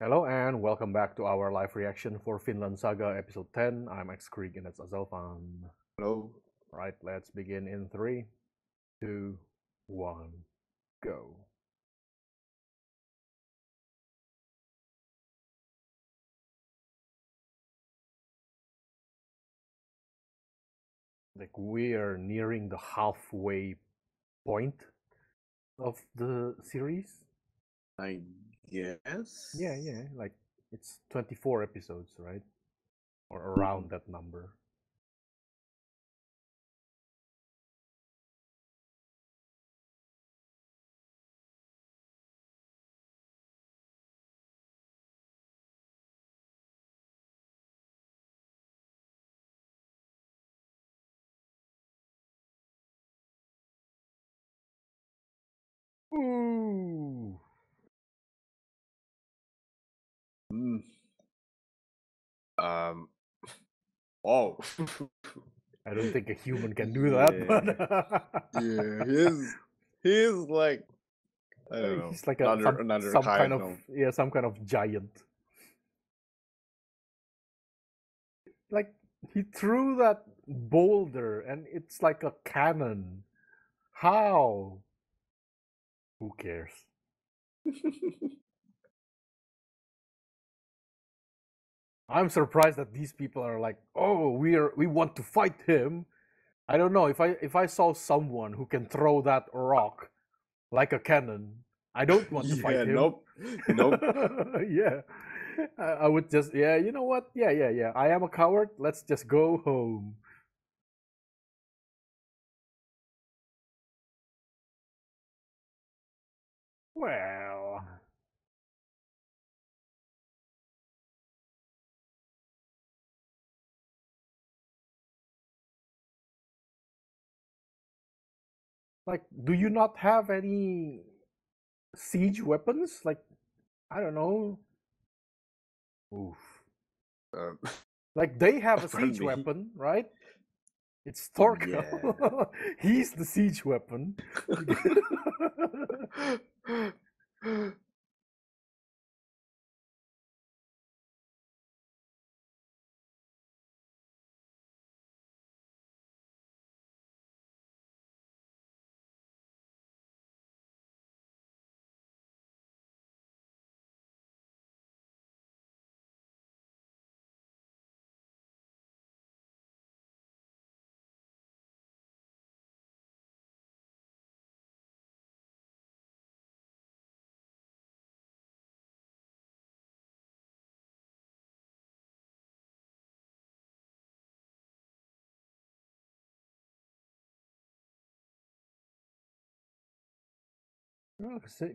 Hello and welcome back to our live reaction for Vinland Saga episode 10. I'm X Krieg and that's Azelfan. Hello. Right, let's begin in 3, 2, 1, go. Like we are nearing the halfway point of the series. Yes. Yeah. Like it's 24 episodes, right? Or around that number. Ooh. Oh. I don't think a human can do that. Yeah, but yeah, he's like, I don't know. He's like some kind of giant. Like he threw that boulder and it's like a cannon. How? Who cares? I'm surprised that these people are like, oh, we want to fight him. I don't know, if I saw someone who can throw that rock like a cannon, I don't want to fight him. Nope. Yeah, I would just, yeah, you know what? Yeah. I am a coward. Let's just go home. Well. Like, do you not have any siege weapons? Like, I don't know. Oof. Like, they have a siege weapon, right? It's Thorkell. Yeah. He's the siege weapon.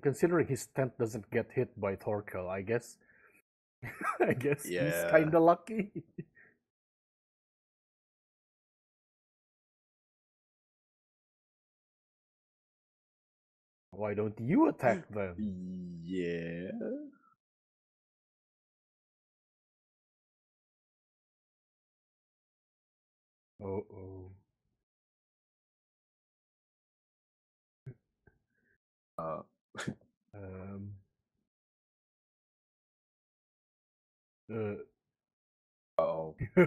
Considering his tent doesn't get hit by Thorkell, I guess. Yeah. He's kind of lucky. Why don't you attack them? Yeah. Uh-oh. Oh. I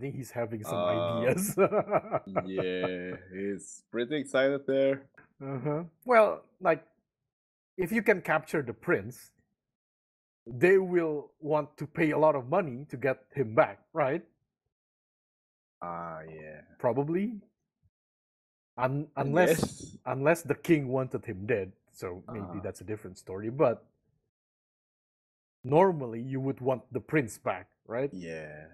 think he's having some ideas. Yeah, he's pretty excited there. Well, like, if you can capture the prince, they will want to pay a lot of money to get him back, right? Yeah. Probably. Unless the king wanted him dead, so maybe that's a different story. But normally you would want the prince back, right? Yeah.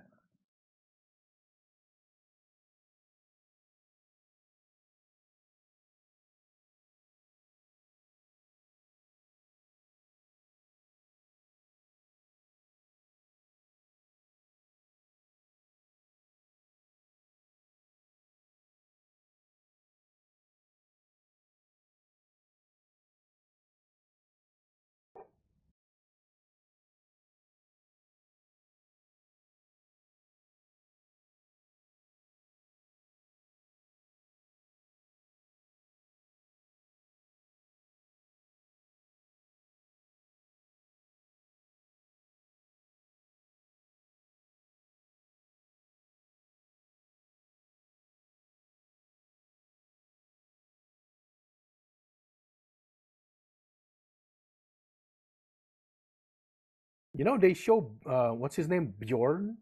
You know, they show what's his name, Bjorn,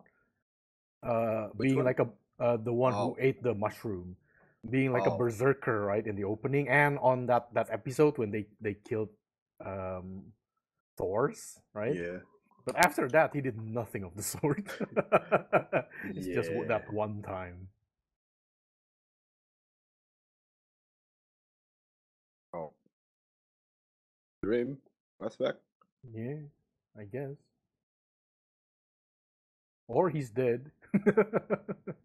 being like the one who ate the mushroom, being like a berserker, right, in the opening, and on that episode when they killed Thor's, right? Yeah. But after that, he did nothing of the sort. It's just that one time. Oh. Dream aspect? Yeah, I guess. Or he's dead.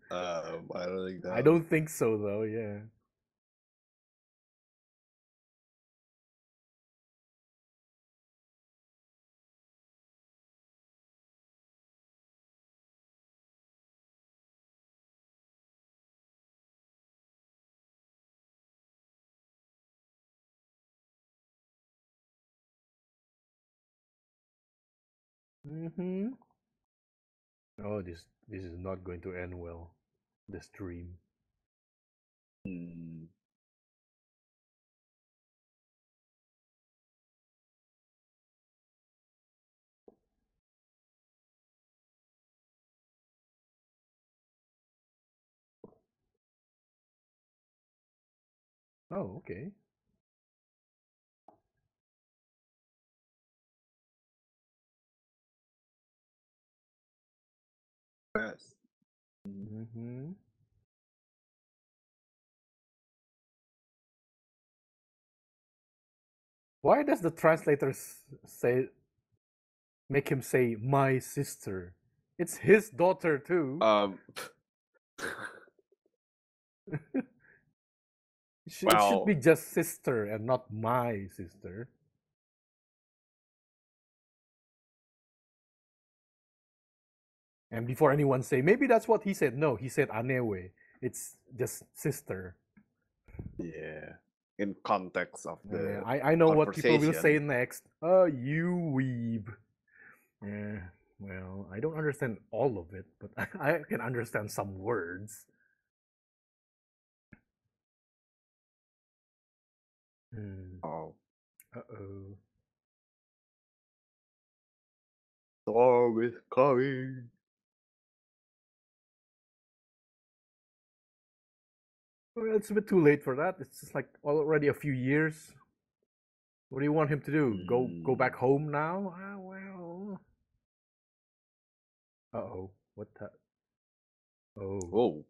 I don't think that. I don't think so, though, yeah. Mm-hmm. Oh, this is not going to end well. The stream. Mm. Oh, okay. Yes. Mm-hmm. Why does the translator make him say my sister? It's his daughter too. It should be just sister and not my sister. And before anyone say, maybe that's what he said. No, he said Anewe. It's just sister. Yeah. In context of the I know what people will say next. You weeb. Yeah, well, I don't understand all of it, but I can understand some words. Oh. Uh-oh. Storm is coming. Well, it's a bit too late for that. It's just like already a few years. What do you want him to do? Go back home now? Ah, well. Uh-oh. What the? Oh.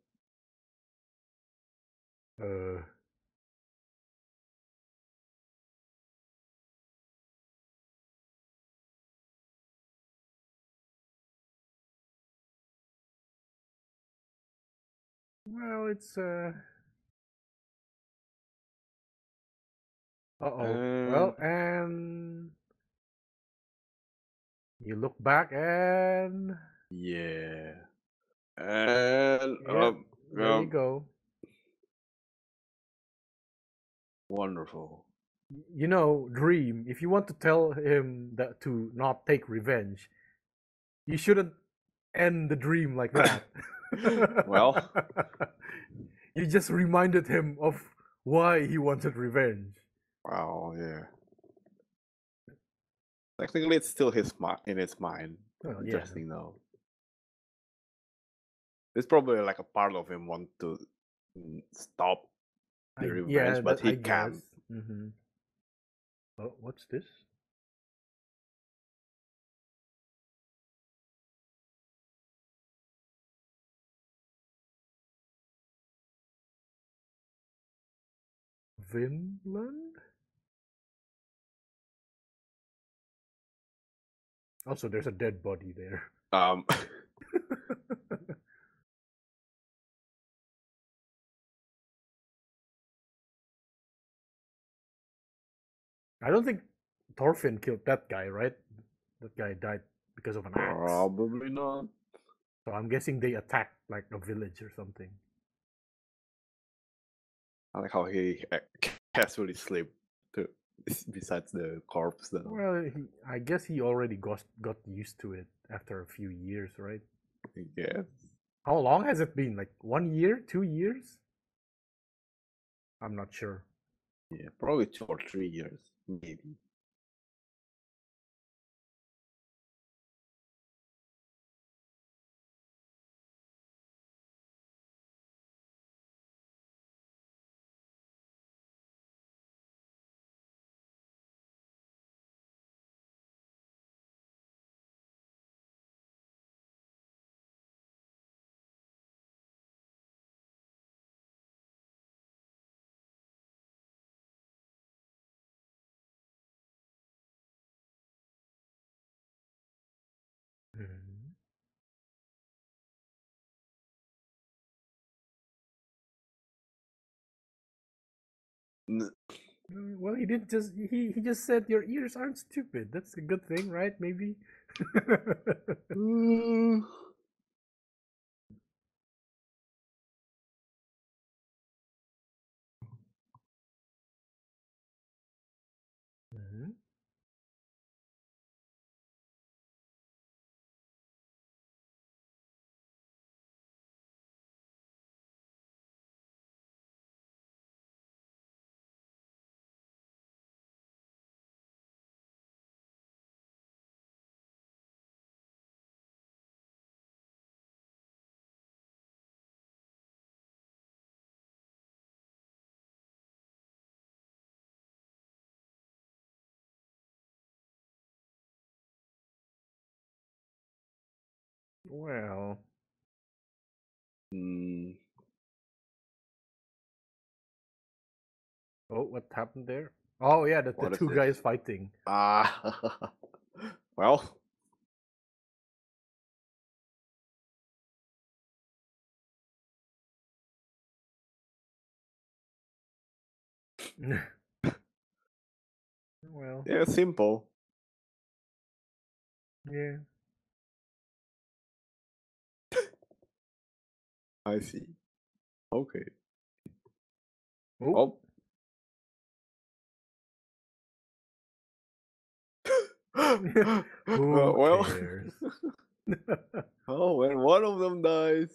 Whoa. Well, it's well, and you look back and there you go. Wonderful. You know, Dream, if you want to tell him that to not take revenge, you shouldn't end the dream like that. Well, you just reminded him of why he wanted revenge. Wow, yeah. Technically, it's still in his mind. Oh, interesting, though. It's probably like a part of him want to stop the revenge, but he can't. Mm-hmm. Oh, what's this? Vinland? Also, there's a dead body there. I don't think Thorfinn killed that guy, right? That guy died because of an axe. Probably not. So I'm guessing they attacked like a village or something. I like how he casually slept besides the corpse. Though. Well, I guess he already got used to it after a few years, right? Yeah. How long has it been? Like 1 year? 2 years? I'm not sure. Yeah, probably 2 or 3 years, maybe. Mm-hmm. Well, he didn't just he just said your ears aren't stupid. That's a good thing, right? Maybe. Well, oh, what happened there? Oh, yeah, the two guys fighting. Ah, well, well, yeah, simple, yeah. I see. Okay. Oh. Well. Oh, and one of them dies.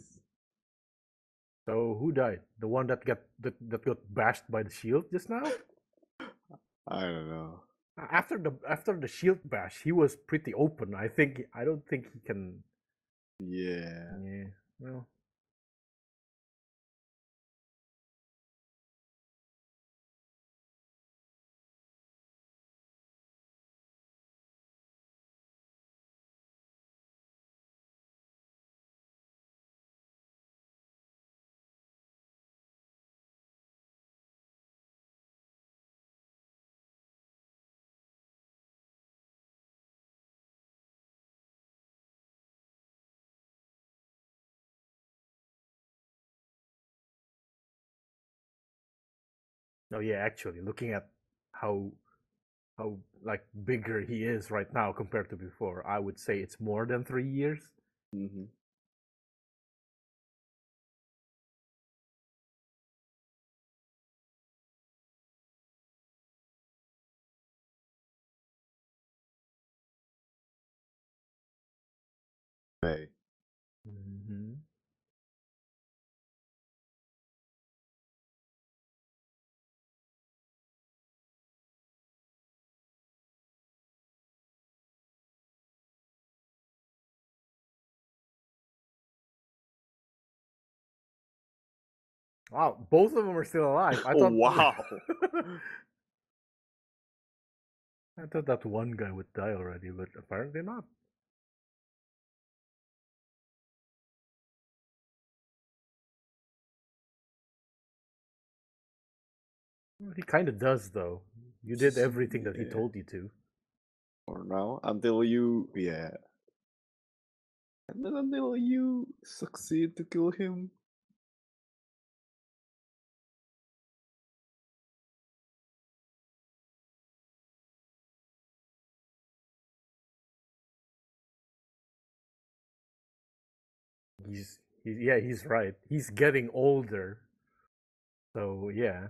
So who died? The one that got bashed by the shield just now? I don't know. After the shield bash, he was pretty open. I don't think he can. Yeah. Yeah. Well. No, yeah, actually, looking at how like bigger he is right now compared to before, I would say it's more than 3 years. Mm-hmm. Hey. Mm-hmm. Wow, both of them are still alive. I thought, oh, wow. I thought that one guy would die already, but apparently not. Well, he kind of does, though. You did everything that he told you to. For now, until you... yeah. And then until you succeed to kill him. He's right. He's getting older, so yeah.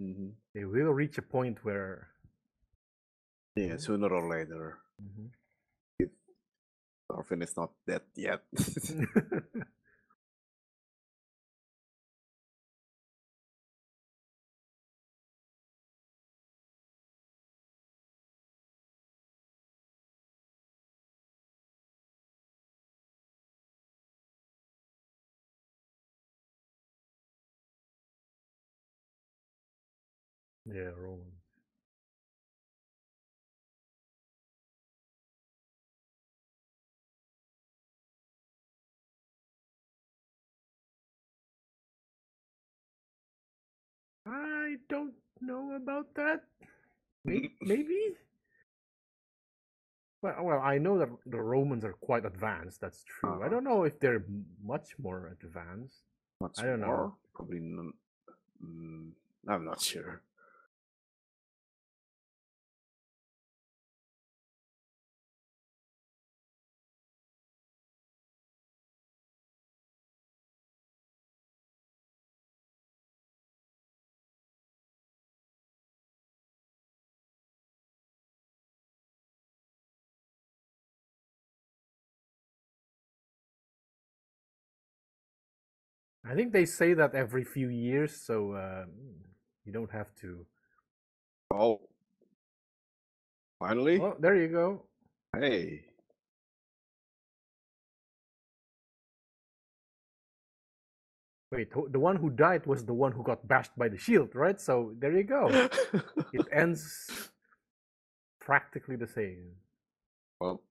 Mm-hmm. They will reach a point where, yeah, sooner or later, mm-hmm. If Thorfinn is not dead yet. Yeah, Roman. I don't know about that. Maybe? Well, I know that the Romans are quite advanced. That's true. I don't know if they're much more advanced. I don't know. Probably not. I'm not sure. I think they say that every few years, so you don't have to. Oh, finally! Oh, there you go. Hey. Wait, the one who died was the one who got bashed by the shield, right? So there you go. It ends practically the same. Well.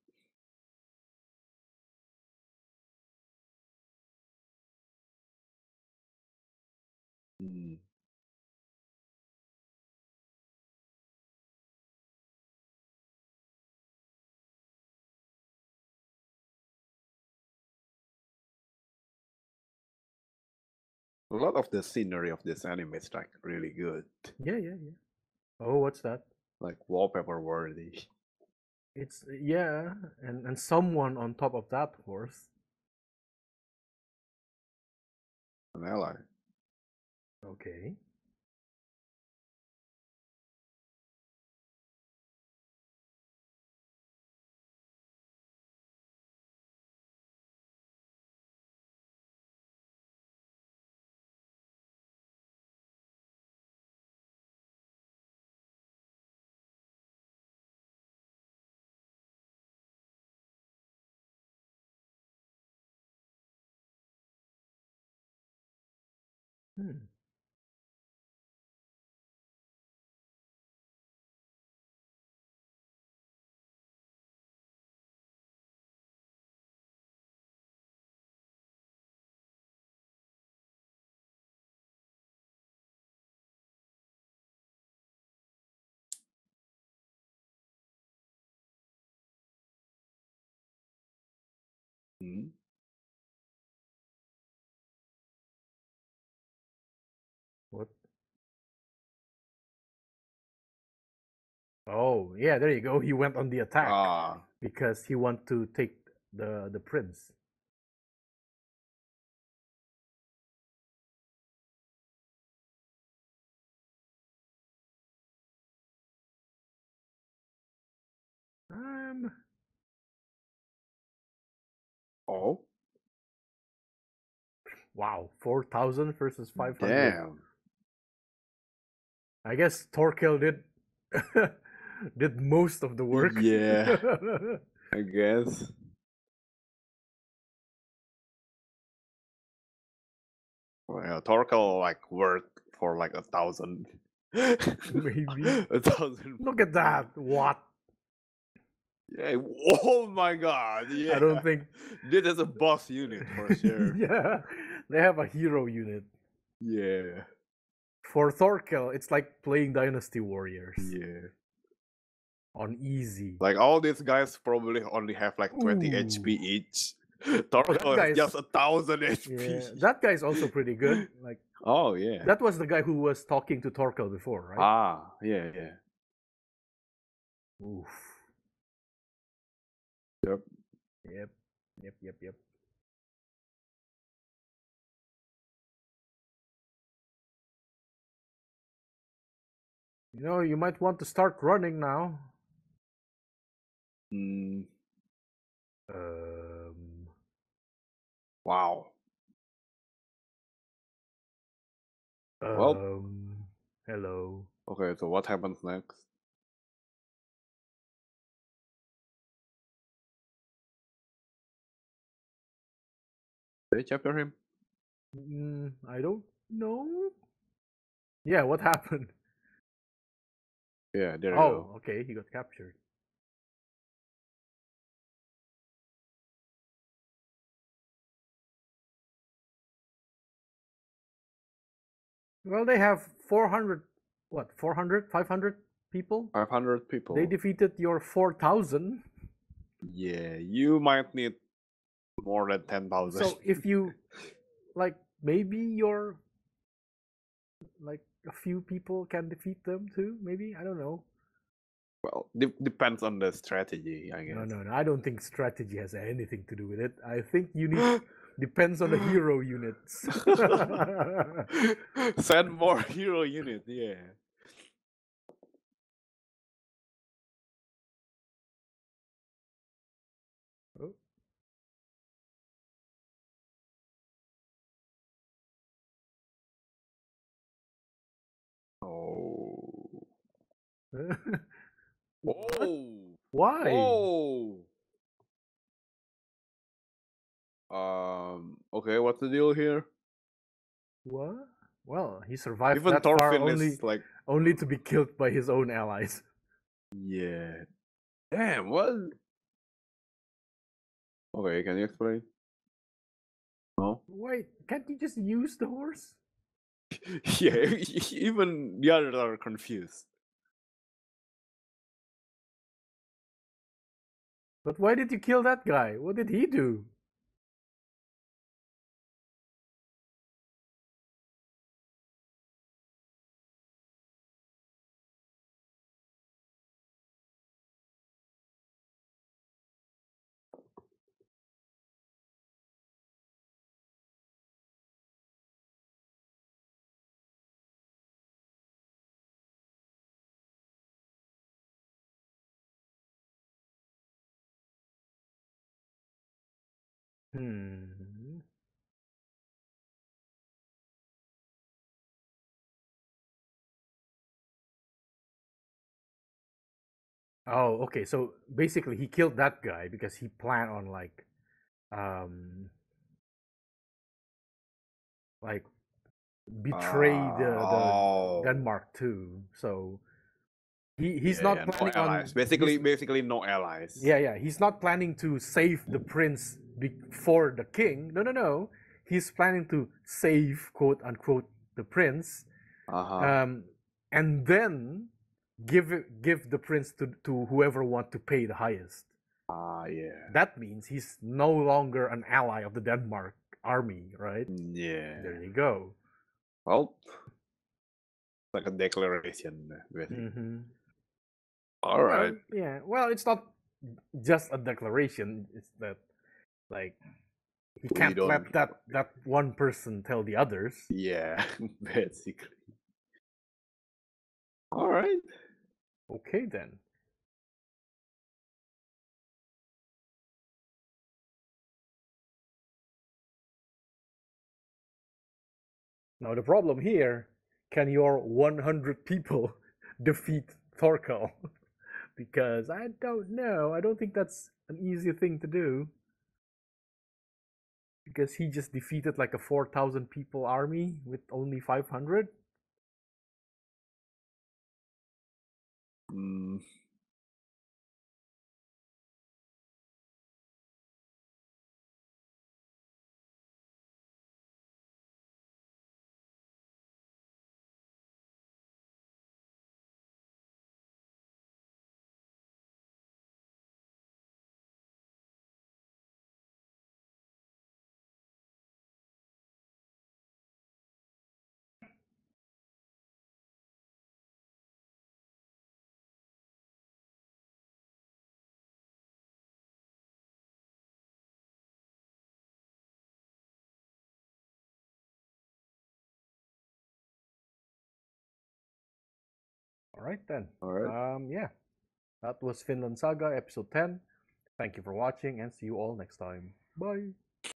Mm. A lot of the scenery of this anime is like really good. Yeah. Oh, what's that? Like wallpaper worthy. It's yeah, and someone on top of that horse. An ally. Okay. Mm-hmm. What? Oh, yeah, there you go. He went on the attack because he wanted to take the prince. Oh. Wow, 4,000 versus 500. Damn. I guess Thorkell did most of the work. Yeah. I guess. Well, Thorkell like worked for like 1,000. Maybe 1,000. Look at that. What? Yeah. Oh my god. Yeah. I don't think this is a boss unit for sure. Yeah. They have a hero unit. Yeah. For Thorkell, it's like playing Dynasty Warriors. Yeah. On easy. Like all these guys probably only have like 20 HP each. Thorkell has just 1,000 HP. Yeah. That guy's also pretty good. Like oh yeah. That was the guy who was talking to Thorkell before, right? Ah, yeah. Oof. Yep. You know, you might want to start running now. Wow. Well. Hello. Okay, so what happens next? They chapter him? I don't know. Yeah, what happened? Yeah, there you go. Oh, okay, he got captured. Well, they have 400, what, 400, 500 people? 500 people. They defeated your 4,000. Yeah, you might need more than 10,000. So if you, like, maybe you're, like, a few people can defeat them too, maybe? I don't know. Well, depends on the strategy, I guess. No, I don't think strategy has anything to do with it. I think you need... Depends on the hero units. Send more hero units, yeah. Oh. Oh. Whoa. Why? Oh. Okay, what's the deal here? What? Well, he survived even that Thorfinn far only, like... only to be killed by his own allies. Yeah. Damn, what? Okay, can you explain? No? Wait, can't you just use the horse? Yeah, even the others are confused. But why did you kill that guy? What did he do? Hmm. Oh, okay. So basically he killed that guy because he planned on like betray the Denmark too. So he's not planning on basically no allies. Yeah, he's not planning to save the prince before the king. No. He's planning to save, quote unquote, the prince, and then give the prince to whoever wants to pay the highest. Yeah. That means he's no longer an ally of the Denmark army, right? Yeah. There you go. Well, like a declaration, basically. Mm-hmm. All right. Yeah. Well, it's not just a declaration. It's that. Like, he can't let that one person tell the others. Yeah, basically. All right. Okay, then. Now, the problem here, can your 100 people defeat Thorkell? Because I don't know. I don't think that's an easy thing to do. Because he just defeated like a 4,000 people army with only 500. Mm. Alright then. Alright. Yeah. That was Vinland Saga episode 10. Thank you for watching and see you all next time. Bye.